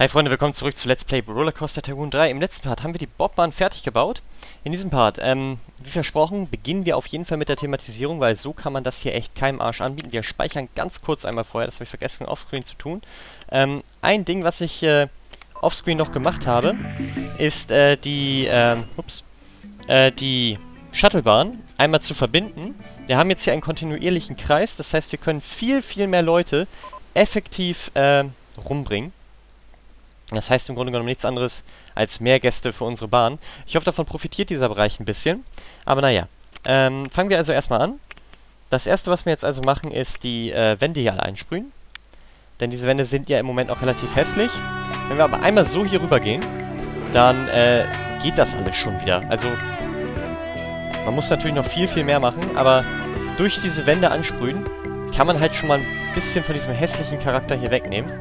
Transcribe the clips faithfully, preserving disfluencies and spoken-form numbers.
Hi Freunde, willkommen zurück zu Let's Play Roller Coaster Tycoon drei. Im letzten Part haben wir die Bobbahn fertig gebaut. In diesem Part, ähm, wie versprochen, beginnen wir auf jeden Fall mit der Thematisierung, weil so kann man das hier echt keinem Arsch anbieten. Wir speichern ganz kurz einmal vorher, das habe ich vergessen, offscreen zu tun. Ähm, ein Ding, was ich äh, offscreen noch gemacht habe, ist äh, die, äh, ups, äh, die Shuttlebahn einmal zu verbinden. Wir haben jetzt hier einen kontinuierlichen Kreis, das heißt, wir können viel, viel mehr Leute effektiv äh, rumbringen. Das heißt im Grunde genommen nichts anderes als mehr Gäste für unsere Bahn. Ich hoffe, davon profitiert dieser Bereich ein bisschen. Aber naja, ähm, fangen wir also erstmal an. Das erste, was wir jetzt also machen, ist die äh, Wände hier alle einsprühen. Denn diese Wände sind ja im Moment auch relativ hässlich. Wenn wir aber einmal so hier rüber gehen, dann äh, geht das alles schon wieder. Also, man muss natürlich noch viel, viel mehr machen. Aber durch diese Wände ansprühen, kann man halt schon mal ein bisschen von diesem hässlichen Charakter hier wegnehmen.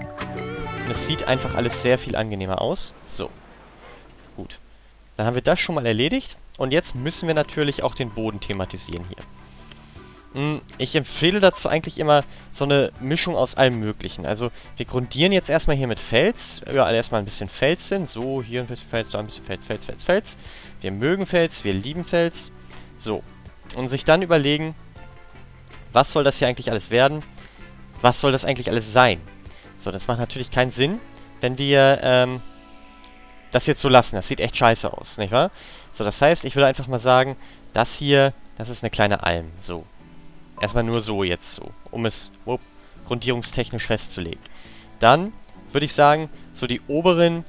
Und es sieht einfach alles sehr viel angenehmer aus. So. Gut. Dann haben wir das schon mal erledigt. Und jetzt müssen wir natürlich auch den Boden thematisieren hier. Ich empfehle dazu eigentlich immer so eine Mischung aus allem Möglichen. Also wir grundieren jetzt erstmal hier mit Fels. Überall erstmal ein bisschen Fels hin. So, hier ein bisschen Fels, da ein bisschen Fels, Fels, Fels, Fels. Wir mögen Fels, wir lieben Fels. So. Und sich dann überlegen, was soll das hier eigentlich alles werden? Was soll das eigentlich alles sein? So, das macht natürlich keinen Sinn, wenn wir ähm, das jetzt so lassen. Das sieht echt scheiße aus, nicht wahr? So, das heißt, ich würde einfach mal sagen, das hier, das ist eine kleine Alm. So. Erstmal nur so jetzt so, um es wupp, grundierungstechnisch festzulegen. Dann würde ich sagen, so die oberen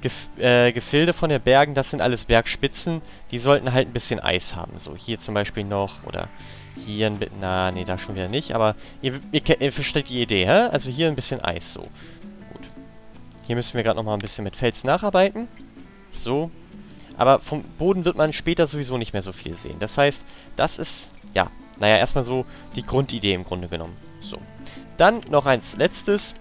Gef äh, Gefilde von den Bergen, das sind alles Bergspitzen. Die sollten halt ein bisschen Eis haben. So, hier zum Beispiel noch oder... Hier ein bisschen... Na, nee, da schon wieder nicht. Aber ihr, ihr, ihr versteht die Idee, hä? Also hier ein bisschen Eis, so. Gut. Hier müssen wir gerade nochmal ein bisschen mit Fels nacharbeiten. So. Aber vom Boden wird man später sowieso nicht mehr so viel sehen. Das heißt, das ist... Ja, naja, erstmal so die Grundidee im Grunde genommen. So. Dann noch eins letztes.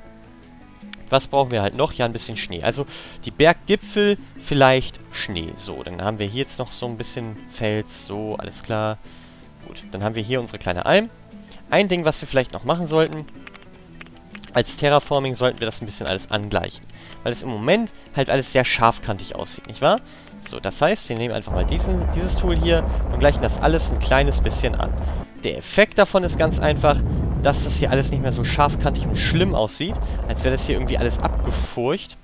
Was brauchen wir halt noch? Ja, ein bisschen Schnee. Also die Berggipfel, vielleicht Schnee. So, dann haben wir hier jetzt noch so ein bisschen Fels. So, alles klar. Gut, dann haben wir hier unsere kleine Alm. Ein Ding, was wir vielleicht noch machen sollten, als Terraforming sollten wir das ein bisschen alles angleichen. Weil es im Moment halt alles sehr scharfkantig aussieht, nicht wahr? So, das heißt, wir nehmen einfach mal diesen, dieses Tool hier und gleichen das alles ein kleines bisschen an. Der Effekt davon ist ganz einfach, dass das hier alles nicht mehr so scharfkantig und schlimm aussieht, als wäre das hier irgendwie alles abgefurcht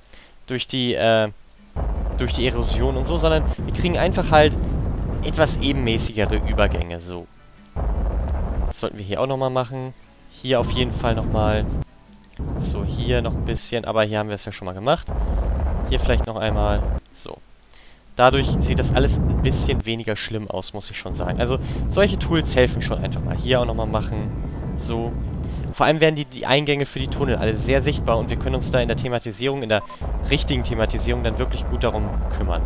durch die, äh, durch die Erosion und so, sondern wir kriegen einfach halt etwas ebenmäßigere Übergänge, so. Das sollten wir hier auch nochmal machen. Hier auf jeden Fall nochmal. So, hier noch ein bisschen. Aber hier haben wir es ja schon mal gemacht. Hier vielleicht noch einmal. So. Dadurch sieht das alles ein bisschen weniger schlimm aus, muss ich schon sagen. Also, solche Tools helfen schon einfach mal. Hier auch nochmal machen. So. Vor allem werden die, die Eingänge für die Tunnel alle sehr sichtbar und wir können uns da in der Thematisierung, in der richtigen Thematisierung, dann wirklich gut darum kümmern.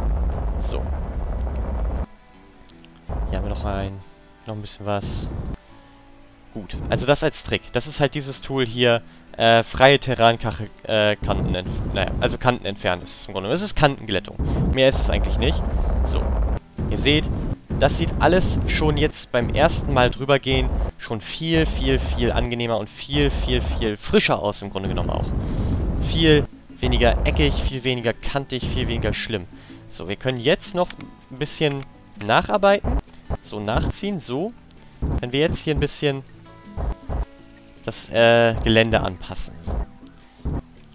So. Hier haben wir noch ein, noch ein bisschen was. Gut, also das als Trick. Das ist halt dieses Tool hier, äh, freie Terrankanten äh, entfernen. Naja, also Kanten entfernen ist es im Grunde. Es ist Kantenglättung. Mehr ist es eigentlich nicht. So, ihr seht, das sieht alles schon jetzt beim ersten Mal drüber gehen schon viel, viel, viel angenehmer und viel, viel, viel frischer aus im Grunde genommen auch. Viel weniger eckig, viel weniger kantig, viel weniger schlimm. So, wir können jetzt noch ein bisschen nacharbeiten. So, nachziehen, so. Wenn wir jetzt hier ein bisschen das äh, Gelände anpassen. So.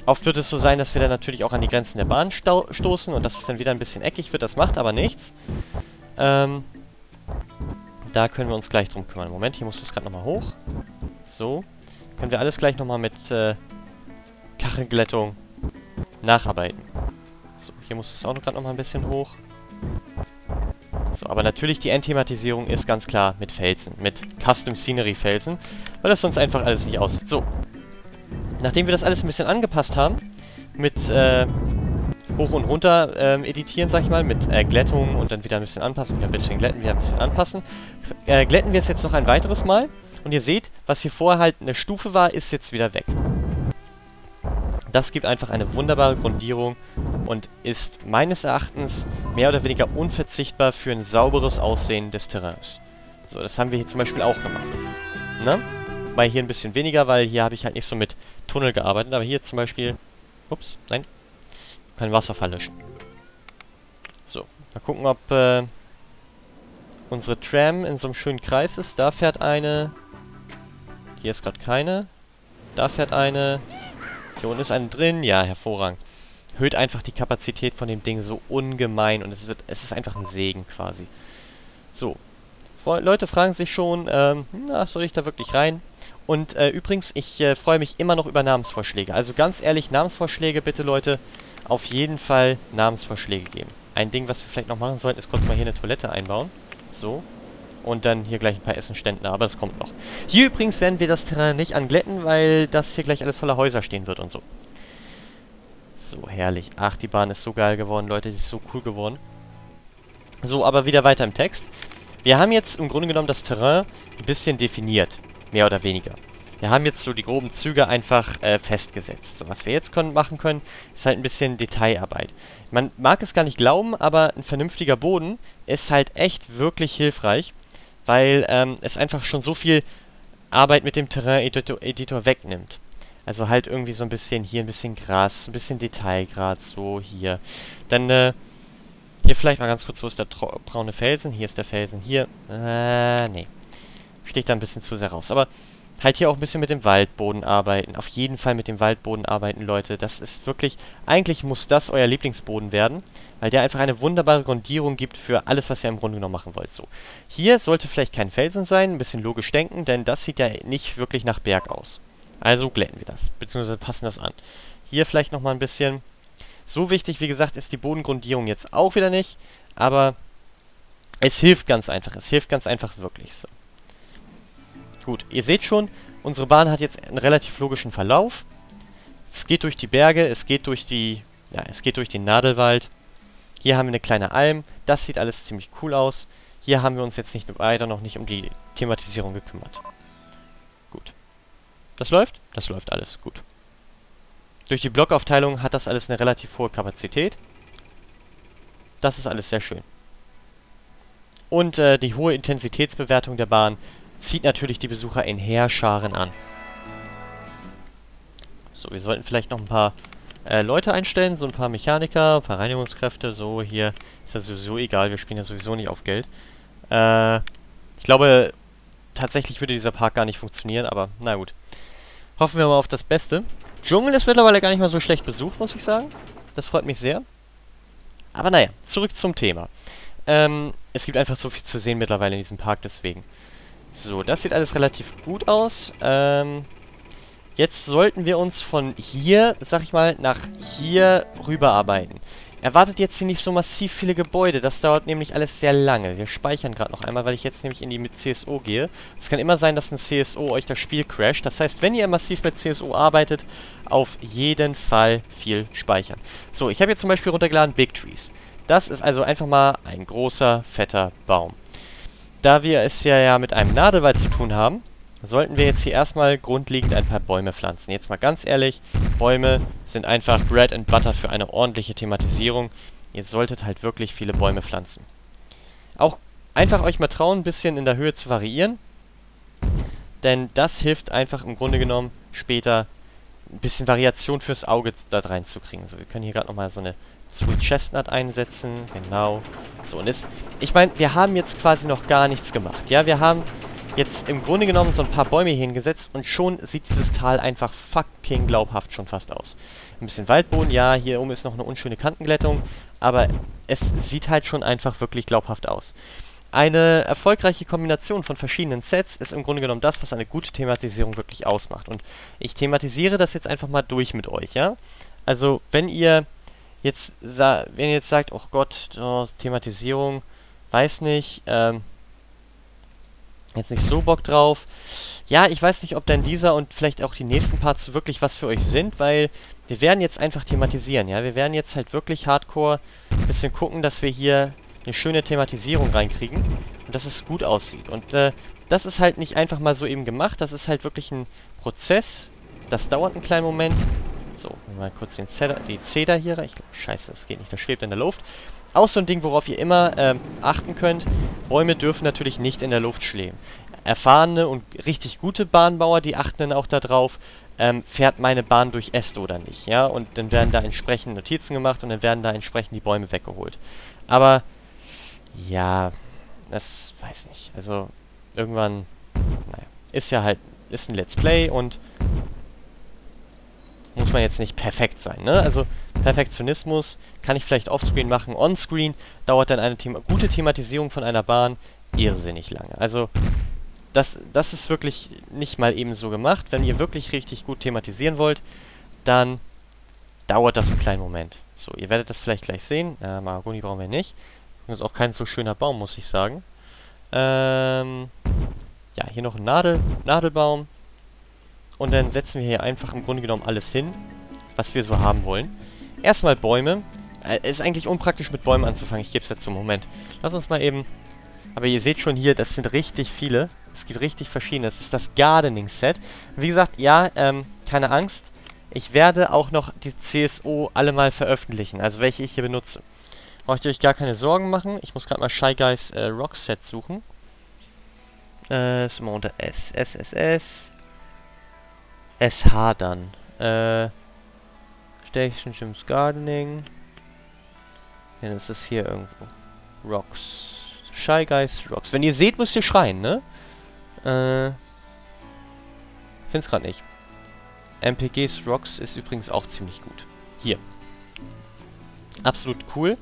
Oft wird es so sein, dass wir dann natürlich auch an die Grenzen der Bahn stoßen und dass es dann wieder ein bisschen eckig wird. Das macht aber nichts. Ähm, da können wir uns gleich drum kümmern. Moment, hier muss das gerade nochmal hoch. So. Können wir alles gleich nochmal mit äh, Kachelglättung nacharbeiten. So, hier muss das auch gerade nochmal ein bisschen hoch. So, aber natürlich die Endthematisierung ist ganz klar mit Felsen, mit Custom Scenery Felsen, weil das sonst einfach alles nicht aussieht. So, nachdem wir das alles ein bisschen angepasst haben, mit äh, hoch und runter ähm, editieren, sag ich mal, mit äh, Glättung und dann wieder ein bisschen anpassen, wieder ein bisschen glätten, wieder ein bisschen anpassen, äh, glätten wir es jetzt noch ein weiteres Mal und ihr seht, was hier vorher halt eine Stufe war, ist jetzt wieder weg. Das gibt einfach eine wunderbare Grundierung und ist meines Erachtens mehr oder weniger unverzichtbar für ein sauberes Aussehen des Terrains. So, das haben wir hier zum Beispiel auch gemacht. Ne? Weil hier ein bisschen weniger, weil hier habe ich halt nicht so mit Tunnel gearbeitet, aber hier zum Beispiel... Ups, nein, kein Wasser verlöschen. So, mal gucken, ob äh, unsere Tram in so einem schönen Kreis ist. Da fährt eine. Hier ist gerade keine. Da fährt eine. Hier unten ist eine drin. Ja, hervorragend. Erhöht einfach die Kapazität von dem Ding so ungemein. Und es wird, es ist einfach ein Segen quasi. So. Leute fragen sich schon, ähm, na, soll ich da wirklich rein? Und äh, übrigens, ich äh, freue mich immer noch über Namensvorschläge. Also ganz ehrlich, Namensvorschläge bitte, Leute. Auf jeden Fall Namensvorschläge geben. Ein Ding, was wir vielleicht noch machen sollten, ist kurz mal hier eine Toilette einbauen. So. Und dann hier gleich ein paar Essenstände, aber das kommt noch. Hier übrigens werden wir das Terrain nicht anglätten, weil das hier gleich alles voller Häuser stehen wird und so. So, herrlich. Ach, die Bahn ist so geil geworden, Leute. Die ist so cool geworden. So, aber wieder weiter im Text. Wir haben jetzt im Grunde genommen das Terrain ein bisschen definiert. Mehr oder weniger. Wir haben jetzt so die groben Züge einfach äh, festgesetzt. So, was wir jetzt können, machen können, ist halt ein bisschen Detailarbeit. Man mag es gar nicht glauben, aber ein vernünftiger Boden ist halt echt wirklich hilfreich, weil ähm, es einfach schon so viel Arbeit mit dem Terrain-Editor wegnimmt. Also halt irgendwie so ein bisschen hier, ein bisschen Gras, ein bisschen Detailgrad, so hier. Dann, äh, hier vielleicht mal ganz kurz, wo ist der braune Felsen? Hier ist der Felsen, hier. Äh, nee. Sticht da ein bisschen zu sehr raus. Aber halt hier auch ein bisschen mit dem Waldboden arbeiten. Auf jeden Fall mit dem Waldboden arbeiten, Leute. Das ist wirklich, eigentlich muss das euer Lieblingsboden werden, weil der einfach eine wunderbare Grundierung gibt für alles, was ihr im Grunde genommen machen wollt. So, hier sollte vielleicht kein Felsen sein, ein bisschen logisch denken, denn das sieht ja nicht wirklich nach Berg aus. Also glätten wir das, beziehungsweise passen das an. Hier vielleicht nochmal ein bisschen. So wichtig, wie gesagt, ist die Bodengrundierung jetzt auch wieder nicht, aber es hilft ganz einfach. Es hilft ganz einfach wirklich so. Gut, ihr seht schon, unsere Bahn hat jetzt einen relativ logischen Verlauf. Es geht durch die Berge, es geht durch die, ja, es geht durch den Nadelwald. Hier haben wir eine kleine Alm, das sieht alles ziemlich cool aus. Hier haben wir uns jetzt nicht weiter noch nicht um die Thematisierung gekümmert. Gut. Das läuft? Das läuft alles, gut. Durch die Blockaufteilung hat das alles eine relativ hohe Kapazität. Das ist alles sehr schön. Und äh, die hohe Intensitätsbewertung der Bahn zieht natürlich die Besucher in Heerscharen an. So, wir sollten vielleicht noch ein paar äh, Leute einstellen, so ein paar Mechaniker, ein paar Reinigungskräfte, so hier ist ja sowieso egal, wir spielen ja sowieso nicht auf Geld. Äh, ich glaube, tatsächlich würde dieser Park gar nicht funktionieren, aber na gut. Hoffen wir mal auf das Beste. Dschungel ist mittlerweile gar nicht mal so schlecht besucht, muss ich sagen. Das freut mich sehr. Aber naja, zurück zum Thema. Ähm, es gibt einfach so viel zu sehen mittlerweile in diesem Park, deswegen. So, das sieht alles relativ gut aus. Ähm, jetzt sollten wir uns von hier, sag ich mal, nach hier rüber arbeiten. Erwartet jetzt hier nicht so massiv viele Gebäude. Das dauert nämlich alles sehr lange. Wir speichern gerade noch einmal, weil ich jetzt nämlich in die mit C S O gehe. Es kann immer sein, dass ein C S O euch das Spiel crasht. Das heißt, wenn ihr massiv mit C S O arbeitet, auf jeden Fall viel speichern. So, ich habe jetzt zum Beispiel runtergeladen Big Trees. Das ist also einfach mal ein großer, fetter Baum. Da wir es ja, ja mit einem Nadelwald zu tun haben, sollten wir jetzt hier erstmal grundlegend ein paar Bäume pflanzen. Jetzt mal ganz ehrlich, Bäume sind einfach Bread and Butter für eine ordentliche Thematisierung. Ihr solltet halt wirklich viele Bäume pflanzen. Auch einfach euch mal trauen, ein bisschen in der Höhe zu variieren. Denn das hilft einfach im Grunde genommen später ein bisschen Variation fürs Auge da reinzukriegen. So, wir können hier gerade nochmal so eine Sweet Chestnut einsetzen, genau. So, und ist, ich meine, wir haben jetzt quasi noch gar nichts gemacht. Ja, wir haben jetzt im Grunde genommen so ein paar Bäume hier hingesetzt und schon sieht dieses Tal einfach fucking glaubhaft schon fast aus. Ein bisschen Waldboden, ja, hier oben ist noch eine unschöne Kantenglättung, aber es sieht halt schon einfach wirklich glaubhaft aus. Eine erfolgreiche Kombination von verschiedenen Sets ist im Grunde genommen das, was eine gute Thematisierung wirklich ausmacht. Und ich thematisiere das jetzt einfach mal durch mit euch, ja? Also, wenn ihr jetzt, wenn ihr jetzt sagt, oh Gott, oh, Thematisierung, weiß nicht, ähm, jetzt nicht so Bock drauf. Ja, ich weiß nicht, ob dann dieser und vielleicht auch die nächsten Parts wirklich was für euch sind, weil wir werden jetzt einfach thematisieren, ja? Wir werden jetzt halt wirklich hardcore ein bisschen gucken, dass wir hier eine schöne Thematisierung reinkriegen und dass es gut aussieht. Und äh, das ist halt nicht einfach mal so eben gemacht, das ist halt wirklich ein Prozess. Das dauert einen kleinen Moment. So, mal kurz den Cedar, die Cedar hier rein. Ich glaube, scheiße, das geht nicht, das schwebt in der Luft. Auch so ein Ding, worauf ihr immer ähm, achten könnt, Bäume dürfen natürlich nicht in der Luft schweben. erfahrene und richtig gute Bahnbauer, die achten dann auch darauf, ähm, fährt meine Bahn durch Äste oder nicht, ja? Und dann werden da entsprechend Notizen gemacht und dann werden da entsprechend die Bäume weggeholt. Aber, ja, das weiß nicht. Also, irgendwann, naja, ist ja halt, ist ein Let's Play und muss man jetzt nicht perfekt sein, ne? Also, Perfektionismus kann ich vielleicht offscreen machen. Onscreen dauert dann eine Thema gute Thematisierung von einer Bahn irrsinnig lange. Also, das, das ist wirklich nicht mal eben so gemacht. Wenn ihr wirklich richtig gut thematisieren wollt, dann dauert das einen kleinen Moment. So, ihr werdet das vielleicht gleich sehen. Äh, Mahagoni brauchen wir nicht. Das ist auch kein so schöner Baum, muss ich sagen. Ähm, ja, hier noch ein Nadel, Nadelbaum. Und dann setzen wir hier einfach im Grunde genommen alles hin, was wir so haben wollen. Erstmal Bäume. Äh, ist eigentlich unpraktisch, mit Bäumen anzufangen. Ich gebe es jetzt zum Moment. Lass uns mal eben... Aber ihr seht schon hier, das sind richtig viele. Es gibt richtig verschiedene. Das ist das Gardening-Set. Wie gesagt, ja, ähm, keine Angst. Ich werde auch noch die C S O alle mal veröffentlichen. Also welche ich hier benutze. Braucht ihr euch gar keine Sorgen machen. Ich muss gerade mal Shy Guys äh, Rocks Set suchen. Äh, ist immer unter S. S, S, S. S H dann. Äh. Station Gyms Gardening. Ja, das ist hier irgendwo. Rocks. Shy Guys Rocks. Wenn ihr seht, müsst ihr schreien, ne? Äh. Find's gerade nicht. M P Gs Rocks ist übrigens auch ziemlich gut. Hier. Absolut cool.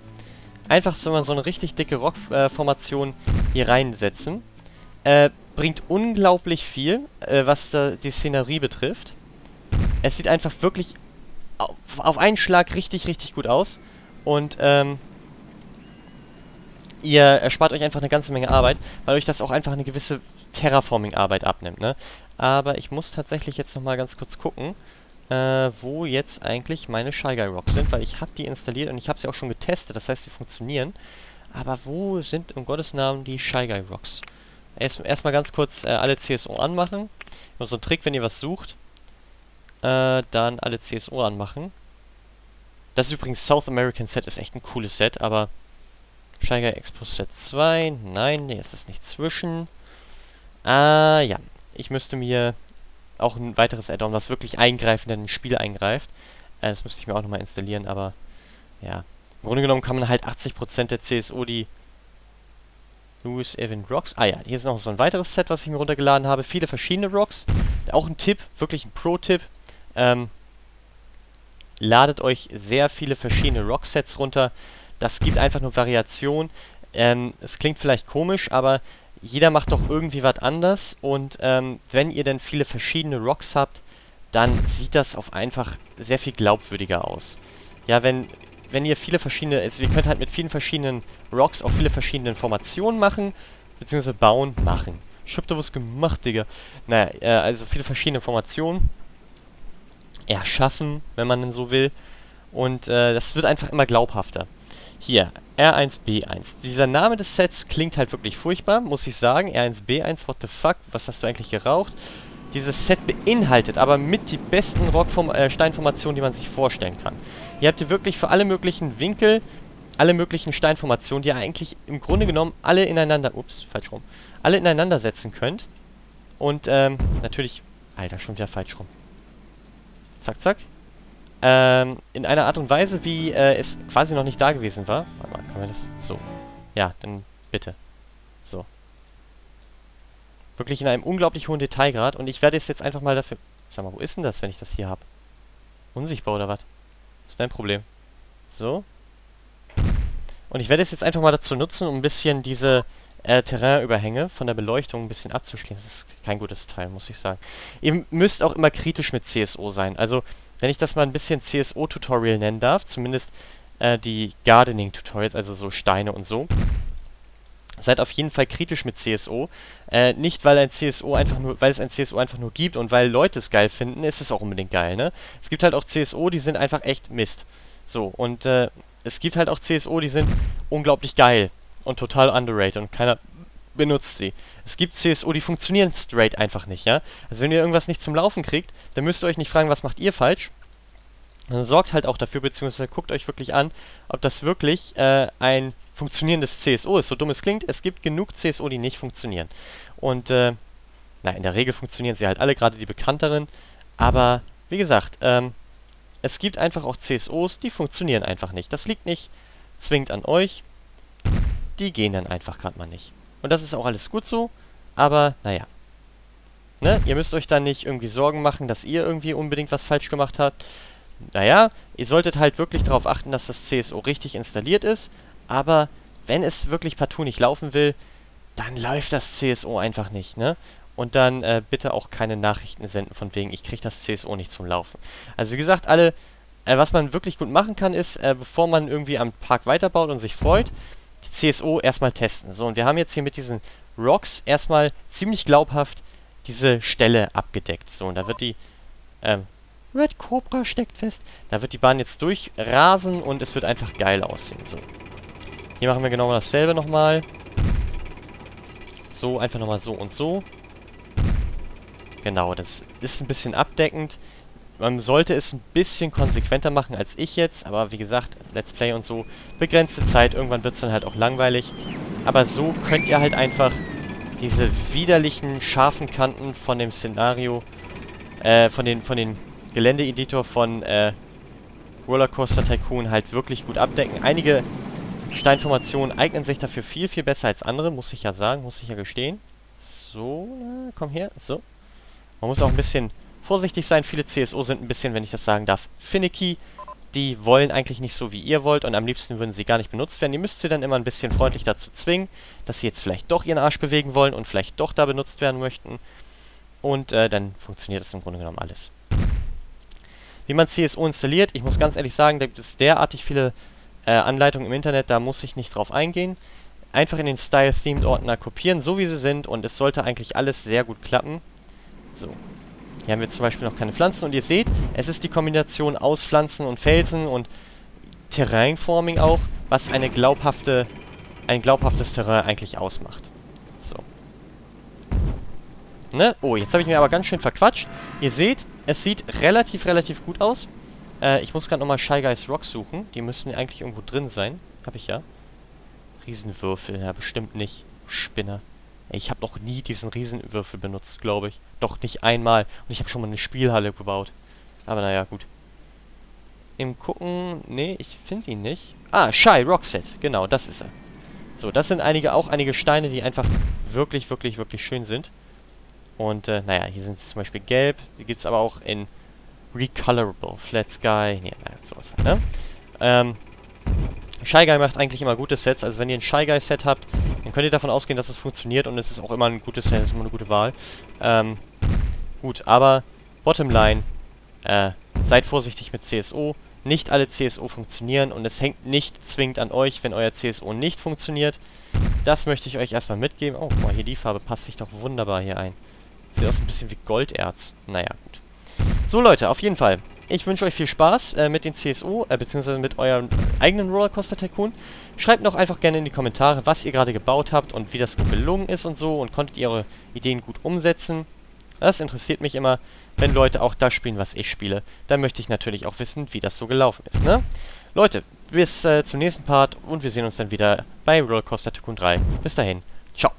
Einfach so mal so eine richtig dicke Rock-Formation hier reinsetzen. Äh. Bringt unglaublich viel, äh, was äh, die Szenerie betrifft. Es sieht einfach wirklich auf, auf einen Schlag richtig, richtig gut aus. Und ähm, ihr erspart euch einfach eine ganze Menge Arbeit, weil euch das auch einfach eine gewisse Terraforming-Arbeit abnimmt, ne? Aber ich muss tatsächlich jetzt nochmal ganz kurz gucken, äh, wo jetzt eigentlich meine Shy Guy Rocks sind, weil ich habe die installiert und ich habe sie auch schon getestet, das heißt, sie funktionieren. Aber wo sind um Gottes Namen die Shy Guy Rocks? Erstmal erst ganz kurz äh, alle C S O anmachen. Nur so ein Trick, wenn ihr was sucht. Äh, dann alle C S O anmachen. Das ist übrigens South American Set, ist echt ein cooles Set, aber... Shy Guy Expo Set zwei. Nein, nee, es ist nicht zwischen. Ah, ja. Ich müsste mir auch ein weiteres Add-on, was wirklich eingreifend in ein Spiel eingreift. Äh, das müsste ich mir auch nochmal installieren, aber... Ja. Im Grunde genommen kann man halt achtzig Prozent der C S O, die... Louis Evan Rocks. Ah ja, hier ist noch so ein weiteres Set, was ich mir runtergeladen habe. Viele verschiedene Rocks. Auch ein Tipp, wirklich ein Pro-Tipp. Ähm, ladet euch sehr viele verschiedene Rock-Sets runter. Das gibt einfach nur Variation. Ähm, es klingt vielleicht komisch, aber jeder macht doch irgendwie was anders. Und ähm, wenn ihr dann viele verschiedene Rocks habt, dann sieht das auf einfach sehr viel glaubwürdiger aus. Ja, wenn... Wenn ihr viele verschiedene, also ihr könnt halt mit vielen verschiedenen Rocks auch viele verschiedene Formationen machen, beziehungsweise bauen, machen. Ich hab da was gemacht, Digga. Naja, äh, also viele verschiedene Formationen erschaffen, wenn man denn so will. Und äh, das wird einfach immer glaubhafter. Hier, R eins B eins. Dieser Name des Sets klingt halt wirklich furchtbar, muss ich sagen. R eins B eins, what the fuck, was hast du eigentlich geraucht? Dieses Set beinhaltet aber mit die besten Rockform äh, Steinformationen, die man sich vorstellen kann. Ihr habt hier wirklich für alle möglichen Winkel, alle möglichen Steinformationen, die ihr eigentlich im Grunde genommen alle ineinander, ups, falsch rum, alle ineinander setzen könnt. Und ähm, natürlich, Alter, schon wieder falsch rum. Zack, zack. Ähm, in einer Art und Weise, wie äh, es quasi noch nicht da gewesen war. Warte mal, können wir das so? Ja, dann bitte. So. Wirklich in einem unglaublich hohen Detailgrad. Und ich werde es jetzt einfach mal dafür... Sag mal, wo ist denn das, wenn ich das hier habe? Unsichtbar oder was? Ist dein Problem. So. Und ich werde es jetzt einfach mal dazu nutzen, um ein bisschen diese äh, Terrainüberhänge von der Beleuchtung ein bisschen abzuschließen. Das ist kein gutes Teil, muss ich sagen. Ihr müsst auch immer kritisch mit C S O sein. Also, wenn ich das mal ein bisschen C S O-Tutorial nennen darf, zumindest äh, die Gardening-Tutorials, also so Steine und so... Seid auf jeden Fall kritisch mit C S O. Äh, nicht, weil ein C S O einfach nur, weil es ein C S O einfach nur gibt und weil Leute es geil finden, ist es auch unbedingt geil, ne? Es gibt halt auch C S O, die sind einfach echt Mist. So, und äh, es gibt halt auch C S O, die sind unglaublich geil und total underrated und keiner benutzt sie. Es gibt C S O, die funktionieren straight einfach nicht, ja? Also wenn ihr irgendwas nicht zum Laufen kriegt, dann müsst ihr euch nicht fragen, was macht ihr falsch? Dann sorgt halt auch dafür, beziehungsweise guckt euch wirklich an, ob das wirklich äh, ein funktionierendes C S O ist. So dumm es klingt, es gibt genug C S O, die nicht funktionieren. Und äh, na, in der Regel funktionieren sie halt alle, gerade die bekannteren. Aber, wie gesagt, ähm, es gibt einfach auch C S Os, die funktionieren einfach nicht. Das liegt nicht zwingend an euch. Die gehen dann einfach gerade mal nicht. Und das ist auch alles gut so, aber naja. Ne? Ihr müsst euch dann nicht irgendwie Sorgen machen, dass ihr irgendwie unbedingt was falsch gemacht habt. Naja, ihr solltet halt wirklich darauf achten, dass das C S O richtig installiert ist. Aber wenn es wirklich partout nicht laufen will, dann läuft das C S O einfach nicht, ne? Und dann äh, bitte auch keine Nachrichten senden von wegen, ich kriege das C S O nicht zum Laufen. Also wie gesagt, alle, äh, was man wirklich gut machen kann, ist, äh, bevor man irgendwie am Park weiterbaut und sich freut, die C S O erstmal testen. So, und wir haben jetzt hier mit diesen Rocks erstmal ziemlich glaubhaft diese Stelle abgedeckt. So, und da wird die, ähm, Red Cobra steckt fest. Da wird die Bahn jetzt durchrasen und es wird einfach geil aussehen. So, hier machen wir genau dasselbe nochmal. So, einfach nochmal so und so. Genau, das ist ein bisschen abdeckend. Man sollte es ein bisschen konsequenter machen als ich jetzt. Aber wie gesagt, Let's Play und so. Begrenzte Zeit, irgendwann wird es dann halt auch langweilig. Aber so könnt ihr halt einfach diese widerlichen, scharfen Kanten von dem Szenario, äh, von den, von den Geländeeditor von äh, Roller Coaster Tycoon halt wirklich gut abdecken. Einige Steinformationen eignen sich dafür viel, viel besser als andere, muss ich ja sagen, muss ich ja gestehen. So, na, komm her, so. Man muss auch ein bisschen vorsichtig sein. Viele C S O sind ein bisschen, wenn ich das sagen darf, finicky. Die wollen eigentlich nicht so, wie ihr wollt. Und am liebsten würden sie gar nicht benutzt werden. Ihr müsst sie dann immer ein bisschen freundlich dazu zwingen, dass sie jetzt vielleicht doch ihren Arsch bewegen wollen und vielleicht doch da benutzt werden möchten. Und äh, dann funktioniert das im Grunde genommen alles. Wie man C S O installiert, ich muss ganz ehrlich sagen, da gibt es derartig viele äh, Anleitungen im Internet, da muss ich nicht drauf eingehen. Einfach in den Style-Themed-Ordner kopieren, so wie sie sind. Und es sollte eigentlich alles sehr gut klappen. So, hier haben wir zum Beispiel noch keine Pflanzen und ihr seht, es ist die Kombination aus Pflanzen und Felsen und Terrainforming auch, was eine glaubhafte, ein glaubhaftes Terrain eigentlich ausmacht. So. Ne? Oh, jetzt habe ich mir aber ganz schön verquatscht. Ihr seht, es sieht relativ, relativ gut aus. Äh, ich muss gerade nochmal Shy Guys Rocks suchen. Die müssen eigentlich irgendwo drin sein. Habe ich ja. Riesenwürfel, ja bestimmt nicht. Spinner. Ich habe noch nie diesen Riesenwürfel benutzt, glaube ich. Doch nicht einmal. Und ich habe schon mal eine Spielhalle gebaut. Aber naja, gut. Im Gucken... Nee, ich finde ihn nicht. Ah, Shy Rockset. Genau, das ist er. So, das sind einige, auch einige Steine, die einfach wirklich, wirklich, wirklich schön sind. Und, äh, naja, hier sind sie zum Beispiel gelb. Die gibt es aber auch in Recolorable. Flat Sky. Nee, naja, sowas. Ne? Ähm... Shy Guy macht eigentlich immer gute Sets, also wenn ihr ein Shy Guy Set habt, dann könnt ihr davon ausgehen, dass es funktioniert und es ist auch immer ein gutes Set, es ist immer eine gute Wahl. Ähm, gut, aber Bottomline, äh, seid vorsichtig mit C S O, nicht alle C S O funktionieren und es hängt nicht zwingend an euch, wenn euer C S O nicht funktioniert. Das möchte ich euch erstmal mitgeben. Oh, guck mal, hier die Farbe passt sich doch wunderbar hier ein. Sieht aus ein bisschen wie Golderz. Naja, gut. So Leute, auf jeden Fall. Ich wünsche euch viel Spaß äh, mit den C S O, äh, beziehungsweise mit eurem eigenen Rollercoaster Tycoon. Schreibt noch einfach gerne in die Kommentare, was ihr gerade gebaut habt und wie das gelungen ist und so. Und konntet ihr eure Ideen gut umsetzen? Das interessiert mich immer, wenn Leute auch das spielen, was ich spiele. Dann möchte ich natürlich auch wissen, wie das so gelaufen ist, ne? Leute, bis äh, zum nächsten Part und wir sehen uns dann wieder bei Rollercoaster Tycoon drei. Bis dahin, ciao!